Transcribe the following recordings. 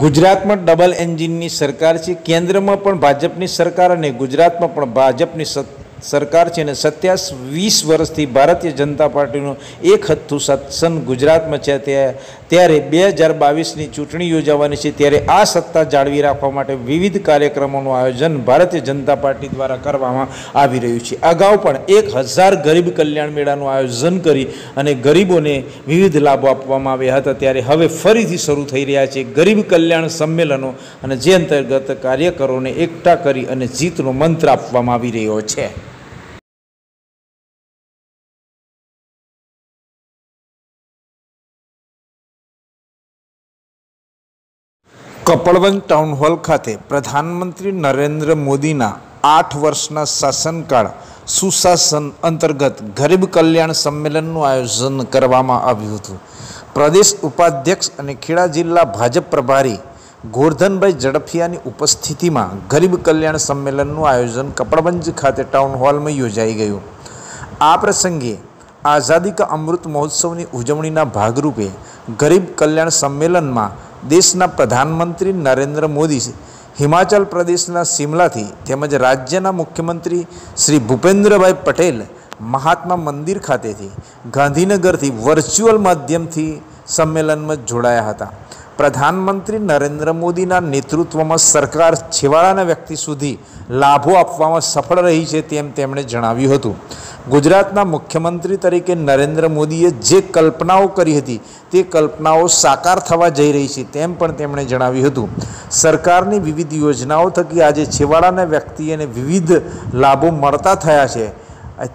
गुजरात में double engine सरकार है। केन्द्र में भाजपनी सरकार और गुजरात में भाजपनी सरकार है। 27-20 वर्ष थी भारतीय जनता पार्टी एक हत्थु सत्संग गुजरात में है। त्यारे 2022 की चूंटणी योजावानी है, त्यारे आ सत्ता जाळवी राखवा माटे विविध कार्यक्रमों आयोजन भारतीय जनता पार्टी द्वारा करवामां आवी रह्युं छे। अगाऊ पण 1000 गरीब कल्याण मेळानुं आयोजन करी अने गरीबोने विविध लाभो आपवामां आव्या हता, त्यारे हवे फरीथी शरू थई रह्या छे गरीब कल्याण सम्मेलनों, अने जे अंतर्गत कार्यकरोने एकठा करी अने जीतनो मंत्र आपवामां आवी रह्यो छे। कपडवंज टाउन हॉल खाते प्रधानमंत्री नरेन्द्र मोदीना 8 वर्षना शासनकाल सुशासन अंतर्गत गरीब कल्याण सम्मेलनનું आयोजन કરવામાં આવ્યું હતું। प्रदेश उपाध्यक्ष અને खेड़ा जिला भाजप प्रभारी गोरधनभाई जड़फियाની उपस्थितिમાં गरीब कल्याण सम्मेलनનું आयोजन कपडवंज खाते टाउन हॉल में योजाई गયું। आ प्रसंगे आज़ादी का अमृत महोत्सव की उजवणीના भागरूपे गरीब कल्याण सम्मेलનમાં देशना प्रधानमंत्री नरेन्द्र मोदी हिमाचल प्रदेशना शिमला थी तेमज राज्यना मुख्यमंत्री श्री भूपेन्द्र भाई पटेल महात्मा मंदिर खाते थी गांधीनगर थी वर्चुअल माध्यम थी सम्मेलन में जोड़ाया हता। प्रधानमंत्री नरेन्द्र मोदीना नेतृत्व में सरकार छेवाड़ाना व्यक्ति सुधी लाभों आपवामां सफल रही है तेम तेमणे जणाव्युं हतुं। गुजरातना मुख्यमंत्री तरीके नरेन्द्र मोदीए जे कल्पनाओं करी हती ते कल्पनाओं साकार थवा जई रही छे तेम पण तेमणे जणाव्युं हतुं। सरकारनी विविध योजनाओं थकी आजे छेवाड़ाना व्यक्तिने विविध लाभों मळता थया छे,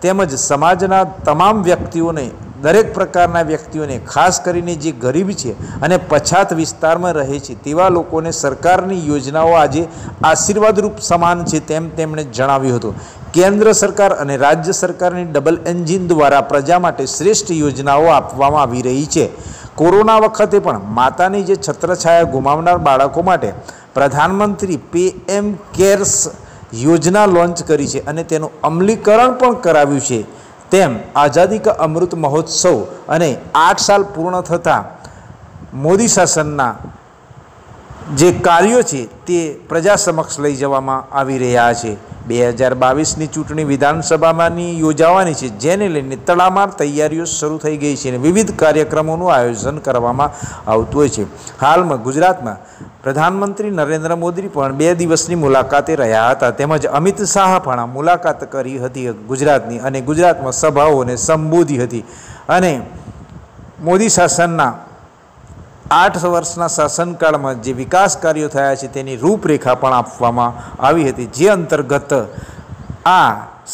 तेमज समाजना तमाम व्यक्तिओने दरेक प्रकारना व्यक्तिओने खास करीने जे गरीब छे अने पछात विस्तारमां रहे छे तेवा लोकोने सरकारनी योजनाओं आजे आशीर्वादरूप समान छे तेम तेमणे जणाव्युं हतुं। केन्द्र सरकार अने राज्य सरकार ने डबल एंजीन द्वारा प्रजा माटे श्रेष्ठ योजनाओं आपवामां आवी रही है। कोरोना वखते पण मातानी जे छत्रछाया गुमावनार बाळको माटे प्रधानमंत्री पीएम केर्स योजना लॉन्च करी है अने तेनुं अमलीकरण पण कराव्युं छे। तेम आज़ादी का अमृत महोत्सव अने 8 साल पूर्ण थता मोदी शासनना जे कार्यों छे ते प्रजा समक्ष लई जवामां आवी रह्या छे। 2022 की चूंटणी विधानसभा में योजावानी छे, जेने लईने तड़ामार तैयारीओ शरू थई गई छे। विविध कार्यक्रमोनुं आयोजन करवामां आवतुं होय छे। हाल में गुजरात में प्रधानमंत्री नरेन्द्र मोदी पण 2 दिवसनी मुलाकाते रह्या हता, तेमज अमित शाह पण मुलाकात करी हती गुजरातनी अने गुजरात में सभाओने संबोधी हती। अने मोदी शासनना 8 वर्षना शासनकाल में जो विकास कार्यों थया छे तेनी रूपरेखा पण आपवामां आवी हती, जे अंतर्गत आ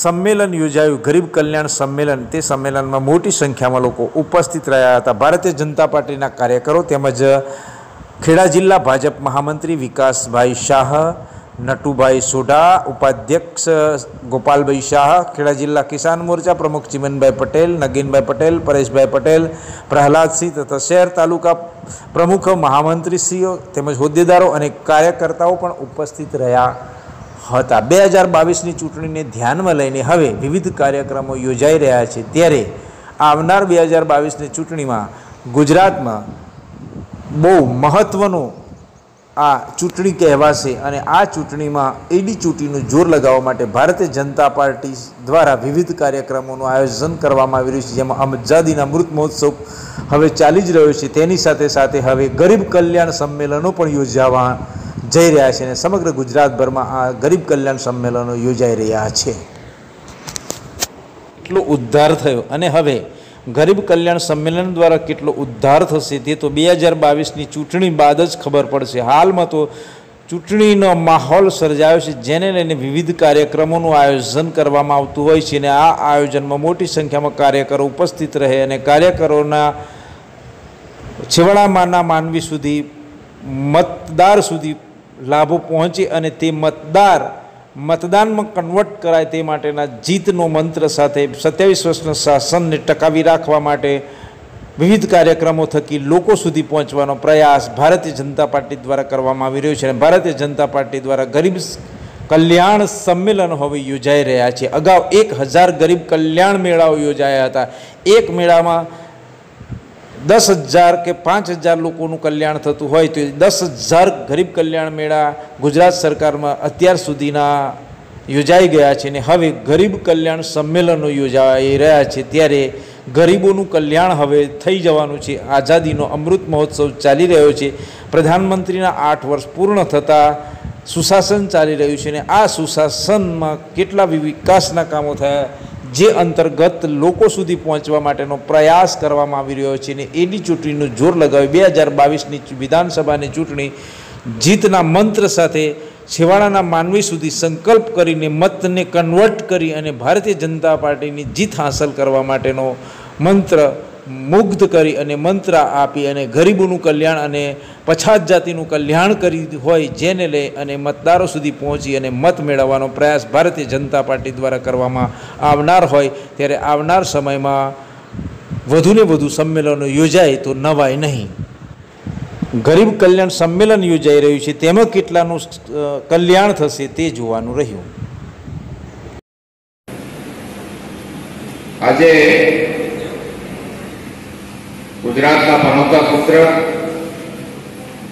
सम्मेलन योजायु गरीब कल्याण सम्मेलन। ते सम्मेलन में मोटी संख्या में लोग उपस्थित रह्या हता। भारतीय जनता पार्टी कार्यकरो तेमज खेड़ा जिला भाजप महामंत्री विकास भाई शाह, नटूभाई सोढ़ा उपाध्यक्ष गोपाल भाई शाह, खेड़ा जिला किसान मोर्चा प्रमुख चिमनभाई पटेल, नगीनभाई पटेल, परेशभाई पटेल, प्रहलाद सिंह तथा शहर तालुका प्रमुख महामंत्रीश्रीओ तेमज होद्देदारों अने कार्यकर्ताओं पण उपस्थित रह्या हता। 2022 की चूंटणी ने ध्यान में लईने हवे विविध कार्यक्रमों योजाई रह्या छे, त्यारे आवनार 2022 की चूंटणी में गुजरात में बहु महत्वनो आ चूंटणी कहेवाशे अने आ चूंटणीमां एडी चूंटणीनुं जोर लगाववा माटे भारतीय जनता पार्टी द्वारा विविध कार्यक्रमोनुं आयोजन करवामां आवी रह्युं छे, जेमां आज़ादीनो अमृत महोत्सव हवे चाली ज रह्यो छे, तेनी साथे साथे हवे गरीब कल्याण सम्मेलनो पण योजावा जई रह्या छे अने समग्र गुजरातभरमां आ गरीब कल्याण सम्मेलनो योजाई रह्या छे। એટલો ઉદ્ધાર થયો અને હવે गरीब कल्याण सम्मेलन द्वारा केटलो उद्धार थशे ते तो 2022 नी चूंटणी बाद ज खबर पड़शे। हाल में तो चूंटणीनो माहौल सर्जायो छे, जेने लईने विविध कार्यक्रमोनुं आयोजन करवामां आवतुं होय छे। आ आयोजन में मोटी संख्या में कार्यकरो उपस्थित रहे अने कार्यकरोना छेवाड़ामांना मानवी सुधी मतदार सुधी लाभो पहोंचे अने ते मतदार मतदान में कन्वर्ट कराय ते माटेना जीतनो मंत्र साथे 27 वर्षना शासन ने टकावी राखवा माटे विविध कार्यक्रमों थकी लोको सुधी पहोंचवानो प्रयास भारतीय जनता पार्टी द्वारा करवामां आवी रह्यो छे। भारतीय जनता पार्टी द्वारा गरीब कल्याण सम्मेलन हवे योजाई रह्या छे। अगाऊ 1000 गरीब कल्याण मेळाओ योजाया हता। एक मेळामां 10,000 के 5,000 लोगों कल्याण थतु होय तो 10,000 गरीब कल्याण मेला गुजरात सरकार में अत्यार सुधीना योजाई गया है ने हवे गरीब कल्याण सम्मेलन योजाई रह्या छे त्यारे गरीबों कल्याण हवे थई जवानुं छे। आज़ादी अमृत महोत्सव चाली रह्यो छे। प्रधानमंत्री 8 वर्ष पूर्ण थता सुशासन चाली रह्युं छे ने आ सुशासन में केटला विकासना कामों थया जे अंतर्गत लोग सुधी पहुँचवा माटेनो प्रयास करवामां आवी रह्यो छे ने एनी चूंटणीनो जोर लगावी 2022 नी विधानसभा नी चूंटणी जीतना मंत्र साथे छेवाड़ाना मानवी सुधी संकल्प करीने मतने कन्वर्ट करी अने भारतीय जनता पार्टीनी जीत हासिल करवा माटेनो मंत्र मुग्ध करी अने मंत्र आपी अने गरीबोनुं कल्याण अने पछात जातिनुं कल्याण करी होय जेने ले अने मतदारों सुधी पहोंची अने मत मेळववानो प्रयास भारतीय जनता पार्टी द्वारा करवामां आवनार होय त्यारे आवनार समयमां वधु ने वधु सम्मेलनो योजाय तो नवाय नहीं। गरीब कल्याण सम्मेलन योजाई रह्युं छे तेमां केटलानुं कल्याण थशे ते जोवानुं रह्युं। आजे गुजरातना पनोता पुत्र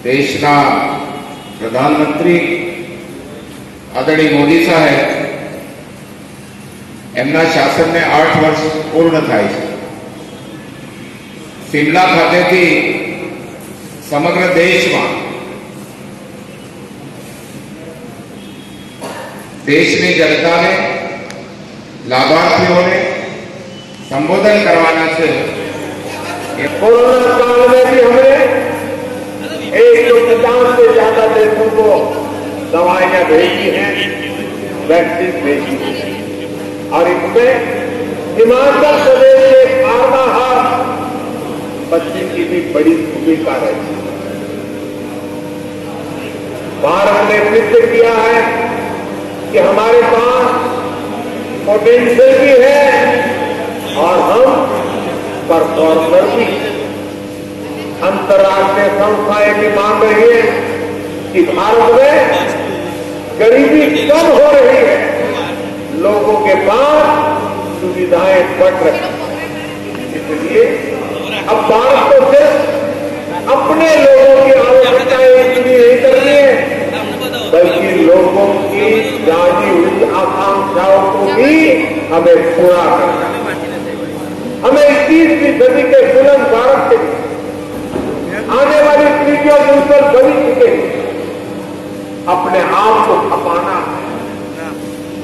देशना प्रधानमंत्री आदरणीय मोदी साहेब एमना शासन ने 8 वर्ष पूर्ण थाय छे। शिमला खातेथी समग्र देश में देश की जनता ने लाभार्थीओं ने संबोधन करवाना छे। कोरोना काल में भी हमें 150 से ज्यादा देशों को दवाइयां भेजी हैं, वैक्सीन भेजी है और इसमें हिमाचल प्रदेश के आधार पश्चिम की भी बड़ी भूमिका रही। भारत ने सिद्ध किया है कि हमारे पास पोटेंशियल भी है और हम परफॉर्मर भी। अंतर्राष्ट्रीय संस्थाएं भी मान रही है कि भारत में गरीबी कम हो रही है, लोगों के पास सुविधाएं बढ़ रही हैं। इसलिए अब भारत को सिर्फ अपने लोगों की आवश्यकताएं इतनी नहीं करनी है बल्कि लोगों की जानी हुई आकांक्षाओं को भी हमें पूरा करना है। हमें 21वीं सदी के बुलंद भारत के आने वाली पीढ़ियों के ऊपर भविष्य के अपने आप को खपाना है।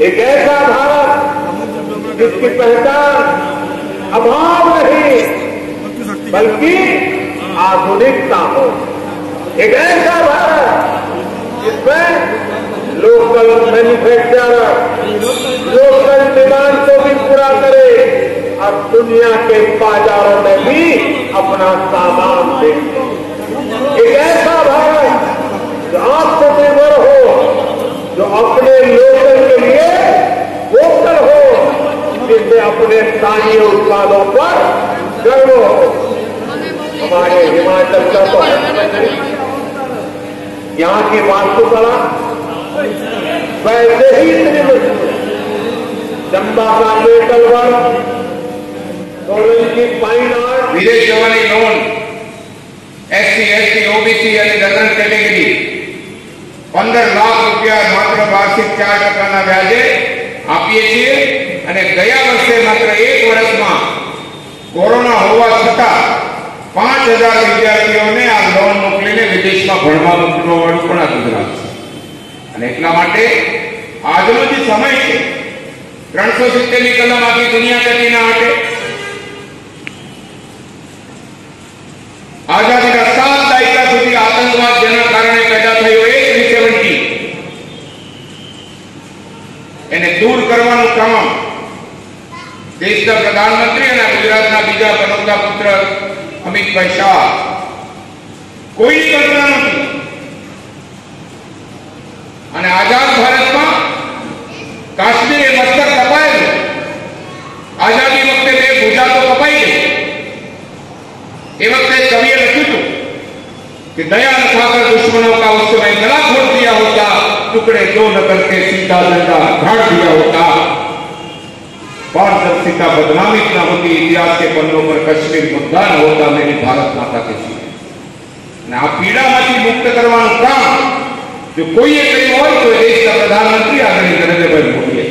एक ऐसा भारत जिसकी पहचान अभाव नहीं बल्कि आधुनिकता हो। एक ऐसा भारत जिसमें लोकल मैन्युफैक्चरर लोकल डिमांड को भी पूरा करे और दुनिया के बाजारों में भी अपना सामान दे। एक ऐसा भारत जो आत्मनिर्भर हो, जो अपने लोगों के लिए वोकल हो, जिससे अपने स्थानीय उत्पादों पर गर्व हो। हमारे हिमाचल का तो यहाँ की वास्तुकला वैसे ही चंबा का मेटल वर्क विदेश जवानी लोन SC, ST, OBC અને દર્શન કેટેગરી 15 લાખ રૂપિયા માત્ર વાર્ષિક 4% વ્યાજે આપીએ છીએ અને ગયા વર્ષે માત્ર 1 વર્ષમાં કોરોના હોવા છતાં 5000 વિદ્યાર્થીઓને આ લોન મોકલીને વિદેશમાં ભણવા મોકલવાનું પણ આદરા છે અને એટલા માટે આજનો જે સમય છે 370 ની કલમ આખી દુનિયા કટીના હાટે आज़ादी का 7 दायका सुधी आतंकवाद जेना कारणे पैदा थयो ए 370 એને દૂર કરવાનું કામ દેશના પ્રધાનમંત્રી અને ગુજરાતના બીજા પનોતા પુત્ર અમિતભાઈ શાહ કોઈ કલ્પના નથી અને આઝાદ ભારતમાં કાશ્મીરે મસ્તક કપાયેલું, આઝાદી વખતે 2 ભુજા તો કપાઈ ગઈ। એ વખતે કવિ कि दया न खाकर दुश्मनों का उस समय गला घोट दिया होता, टुकड़े दो न करके सीधा सीधा घाट दिया होता। पारदर्शिता बदनामित न होती, इतिहास के पन्नों पर कश्मीर मुद्दा न होता, मेरी भारत माता के सीने आ पीड़ा में मुक्त करवानुं काम जो कोई कहीं हो तो देश का प्रधानमंत्री आदरणीय नरेन्द्रभाई मोदी है।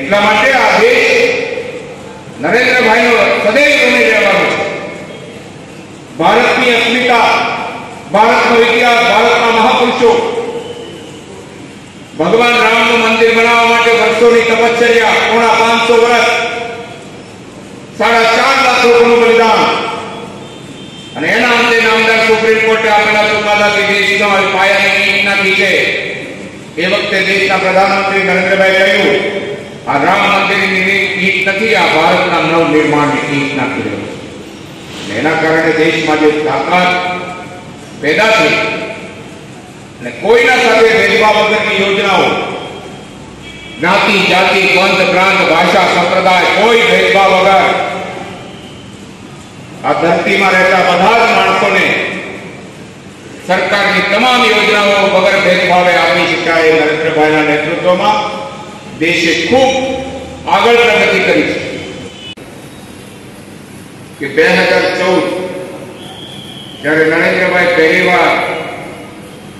एटला माटे आ देश नरेन्द्रभाईनो सदैव ऋणी रहेवानो छे। भारतनी अस्मिता, भारतनो इतिहास, भारतना महापुरुषो, भगवान राम नु मंदिर बनावा माटे वर्षोनी तपश्चर्या, पूरा 500 वर्ष, 4.5 लाख लोकोनु बलिदान અને એના અંતે નામદાર સુપ્રીમ કોર્ટે આપેલા ચુકાદાથી દેશમાં પાયાની નીંદ નાખી છે। એ વખતે દેશના પ્રધાનમંત્રી નરેન્દ્રભાઈ કહ્યું, આ રામ મંદિરની નીંદ નથી, આ ભારતના નવ નિર્માણની નીંદ નાખી રહ્યો છે। એના કારણે દેશમાં જે તાકાત પેદા થઈ અને કોઈના સાથે ભેદભાવ વગરની યોજનાઓ, જ્ઞાતિ, જાતિ, પંથ, પ્રાંત, ભાષા, સંપ્રદાય કોઈ ભેદભાવ વગર आ धरती में रहता बधा ज माणसों ने सरकार की तमाम योजनाओं बगैर भेदभाव आपी शकाय। नरेन्द्रभाईना नेतृत्व में देशे खूब आगळ प्रगति करी कि 2014 जब नरेन्द्रभाई पहली बार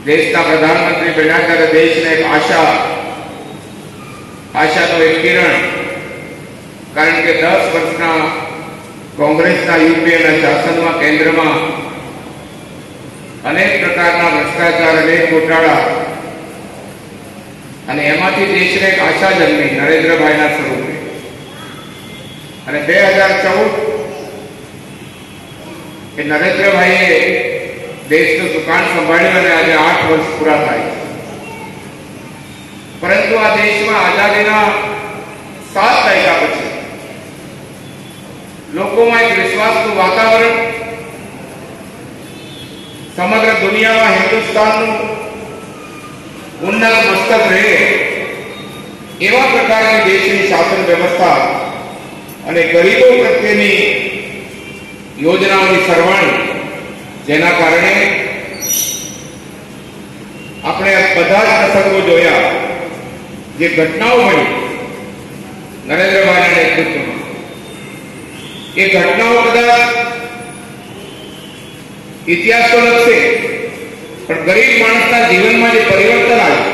देश का प्रधानमंत्री बन्या त्यारे देश ने एक आशा तो एक किरण, कारण के 10 वर्षना कांग्रेस यूपीए शासन में केन्द्र में अनेक प्रकार भ्रष्टाचार, अनेक घोटाड़ा, देश ने एक आशा जन्मी नरेन्द्रभाई स्वरूप में। 2014 नरेन्द्रभाई देश नु दुकान संभाळ्युं, आज 8 वर्ष पूरा थाय। परंतु आ देश में आजादी 7 दायका पछी लोगों में एक विश्वास नु वातावरण, समग्र दुनिया में हिंदुस्तान उन्नत मस्तक रहे एवं प्रकार की देश की शासन व्यवस्था अने गरीबों प्रत्येनी योजनाओं की सरवाणी, जेना कारणे अपने बधा ज प्रसंगों जोया जे घटनाओं बनी नरेन्द्रभाई ने नेतृत्व में। ये घटनाओं कदाच इतिहास तो लखशे पर गरीब माणसना जीवन में जो परिवर्तन आव्युं,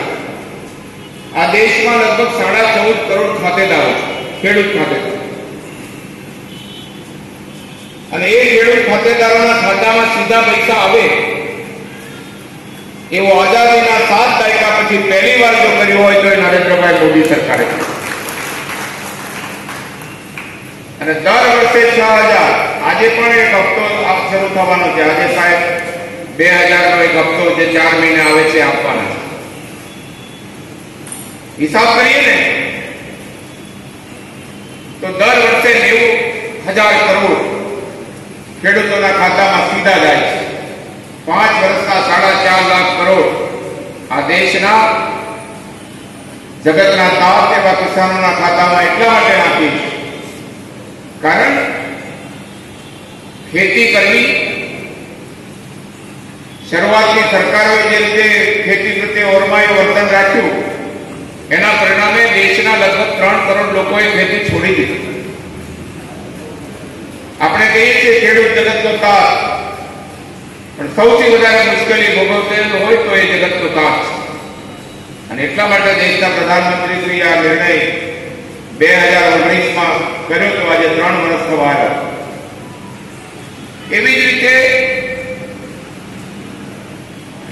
आ देश में लगभग 14.5 करोड़ खातेदारों, खेडूत खातेदार, अने ए खेडूत खातेदारोना खातामां सीधा पैसा आवे एवो आजादीना 7 दायका पछी पहली वार जो कर्युं होय तो नरेन्द्रभाई मोदी सरकारे। दर वर्षे 6,000, आजे पण एक हफ्तो आप शुरू थवानो छे, आजे साहेब 2,000 नो एक हफ्तो जे 4 महीना आवे छे आपवानो छे। हिसाब करीए ने तो दर वर्षे 90,000 करोड़ खेडूतोना खातामां सीधा जाय छे। 5 वर्षना 4.5 लाख करोड़ आ देशना जगतना ताप एवा किसानोना खातामां એટલા માટે આપી છે कारण खेती करनी शुरुआत की सरकारों ने खेती प्रत्ये ओरमायू वर्तन राख्यू, एना परिणामे देशना लगभग 3 करोड़ लोगों खेती छोड़ी दी। अपने कही छे खेडूत जगतनो ताप, पण सौथी वधारे मुश्केली भोगवतेलो होय तो ए जगतनो ताप छे अने એટલા માટે देशना प्रधानमंत्री श्री आ निर्णय 2019 માં કર્યો તો આજે 3 વર્ષ થવા આવ્યા। એવી જ રીતે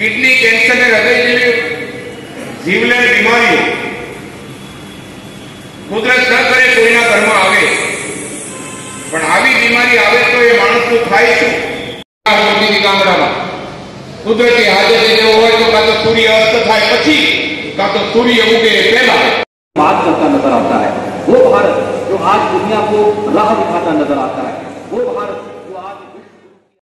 કિડની કેન્સર ને હૃદય જેવી જીવલેણ બીમારીઓ કુદરત ન કરે કોઈના ઘરમાં આવે, પણ આવી બીમારી આવે તો એ માણસનું થાય શું? મોદીની ગામડામાં કુદરતી હાજરી જેવો હોય તો કાં તો સૂર્ય અસ્ત થાય પછી, કાં તો સૂર્ય ઉગે પહેલા बात करता नजर आता है। वो भारत जो आज दुनिया को राह दिखाता नजर आता है, वो भारत